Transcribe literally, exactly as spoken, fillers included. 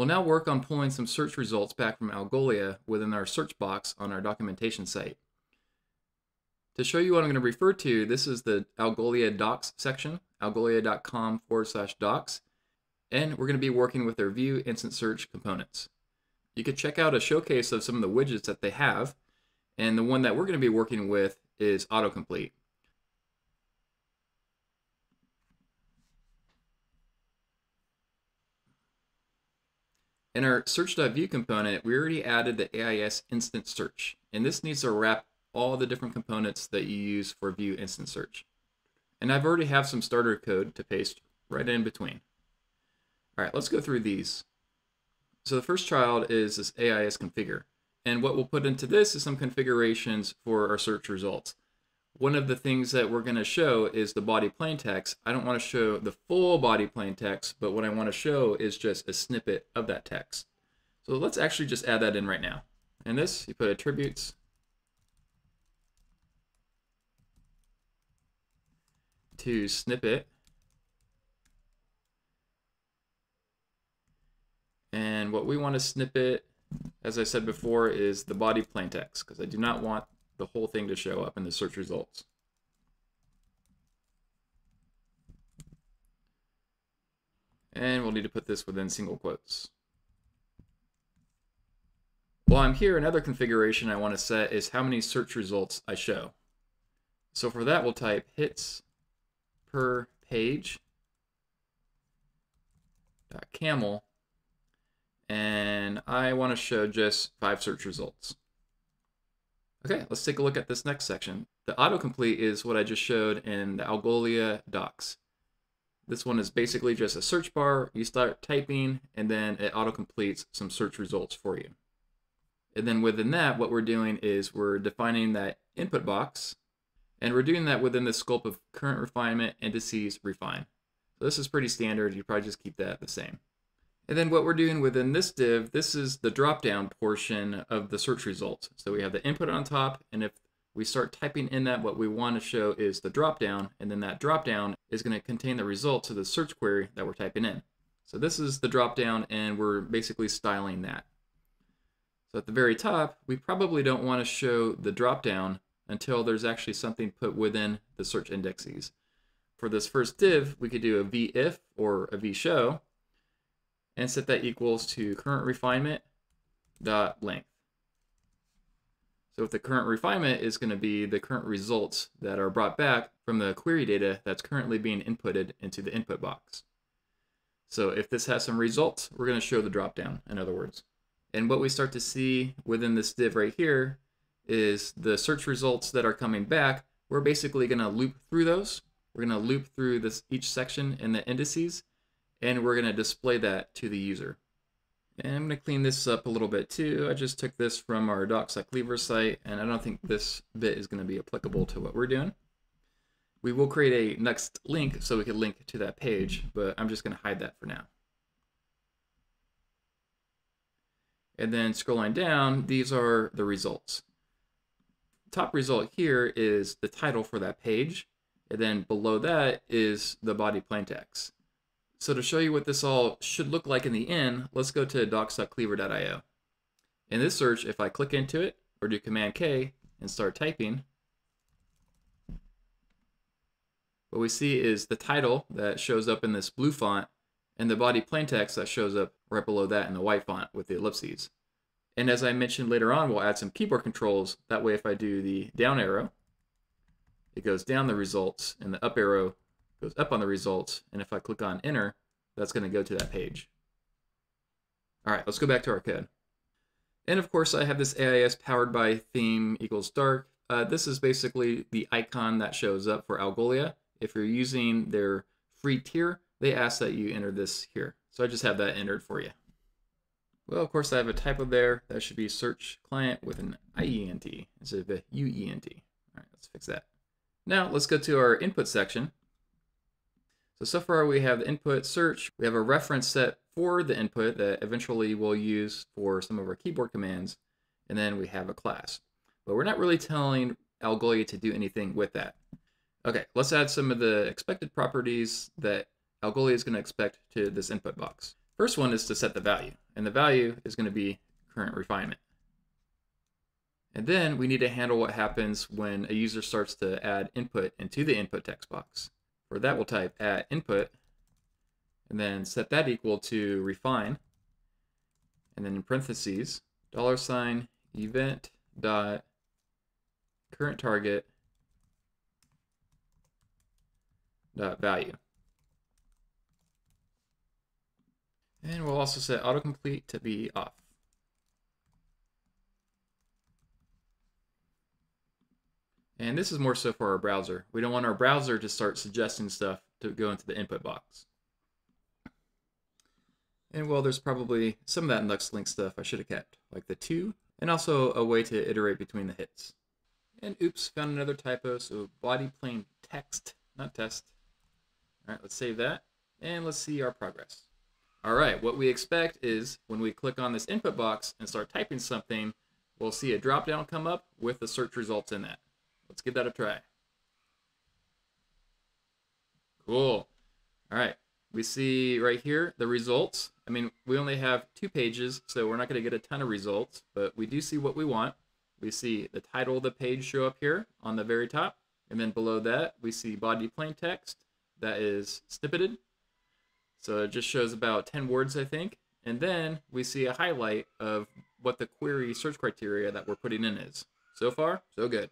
We'll now work on pulling some search results back from Algolia within our search box on our documentation site. To show you what I'm going to refer to, this is the Algolia docs section, algolia.com forward slash docs, and we're going to be working with their view instant search components. You could check out a showcase of some of the widgets that they have, and the one that we're going to be working with is autocomplete. In our search.view component, we already added the A I S Instant Search, and this needs to wrap all the different components that you use for view instant search. And I've already have some starter code to paste right in between. All right, let's go through these. So the first child is this A I S configure. And what we'll put into this is some configurations for our search results. One of the things that we're going to show is the body plain text. I don't want to show the full body plain text, but what I want to show is just a snippet of that text. So let's actually just add that in right now. And this, you put attributes, to snippet, and what we want to snippet, as I said before, is the body plain text, because I do not want the whole thing to show up in the search results. And we'll need to put this within single quotes. While I'm here, another configuration I want to set is how many search results I show. So for that, we'll type hits per page dot camel, and I want to show just five search results. Okay, let's take a look at this next section. The autocomplete is what I just showed in the Algolia docs. This one is basically just a search bar. You start typing, and then it autocompletes some search results for you. And then within that, what we're doing is we're defining that input box. And we're doing that within the scope of current refinement, indices, refine. So this is pretty standard. You probably just keep that the same. And then what we're doing within this div, this is the drop-down portion of the search results. So we have the input on top, and if we start typing in that, what we want to show is the drop-down, and then that drop-down is going to contain the results of the search query that we're typing in. So this is the drop-down, and we're basically styling that. So at the very top, we probably don't want to show the drop-down until there's actually something put within the search indexes. For this first div, we could do a v-if or a v-show and set that equals to current refinement dot length. So if the current refinement is going to be the current results that are brought back from the query data that's currently being inputted into the input box. So if this has some results, we're going to show the dropdown, in other words. And what we start to see within this div right here is the search results that are coming back. We're basically going to loop through those. We're going to loop through this each section in the indices, and we're going to display that to the user. And I'm going to clean this up a little bit too. I just took this from our docs.cleavr site, and I don't think this bit is going to be applicable to what we're doing. We will create a Nuxt link so we can link to that page, but I'm just going to hide that for now. And then scrolling down, these are the results. Top result here is the title for that page, and then below that is the body plain text. So to show you what this all should look like in the end, let's go to docs.cleavr dot i o. In this search, if I click into it or do Command K and start typing, what we see is the title that shows up in this blue font and the body plain text that shows up right below that in the white font with the ellipses. And as I mentioned later on, we'll add some keyboard controls. That way, if I do the down arrow, it goes down the results, and the up arrow goes up on the results. And if I click on enter, that's going to go to that page. All right, let's go back to our code. And of course, I have this A I S powered by theme equals dark. Uh, this is basically the icon that shows up for Algolia. If you're using their free tier, they ask that you enter this here. So I just have that entered for you. Well, of course, I have a typo there. That should be search client with an I E N T instead of a U E N T. All right, let's fix that. Now, let's go to our input section. So, so far, we have the input search. We have a reference set for the input that eventually we'll use for some of our keyboard commands. And then we have a class. But we're not really telling Algolia to do anything with that. OK, let's add some of the expected properties that Algolia is going to expect to this input box. First one is to set the value. and the value is going to be current refinement. And then we need to handle what happens when a user starts to add input into the input text box. For that, we'll type add input and then set that equal to refine. And then in parentheses, dollar sign event dot current target dot value. And we'll also set autocomplete to be off. And this is more so for our browser. We don't want our browser to start suggesting stuff to go into the input box. And well, there's probably some of that Nuxt link stuff I should have kept, like the two, and also a way to iterate between the hits. And oops, found another typo, so body plain text, not test. All right, let's save that, and let's see our progress. All right, what we expect is when we click on this input box and start typing something, we'll see a drop-down come up with the search results in that. Let's give that a try. Cool. All right, we see right here the results. I mean, we only have two pages, so we're not going to get a ton of results, but we do see what we want. We see the title of the page show up here on the very top, and then below that, we see body plain text that is snippeted. So it just shows about ten words, I think. And then we see a highlight of what the query search criteria that we're putting in is. So far, so good.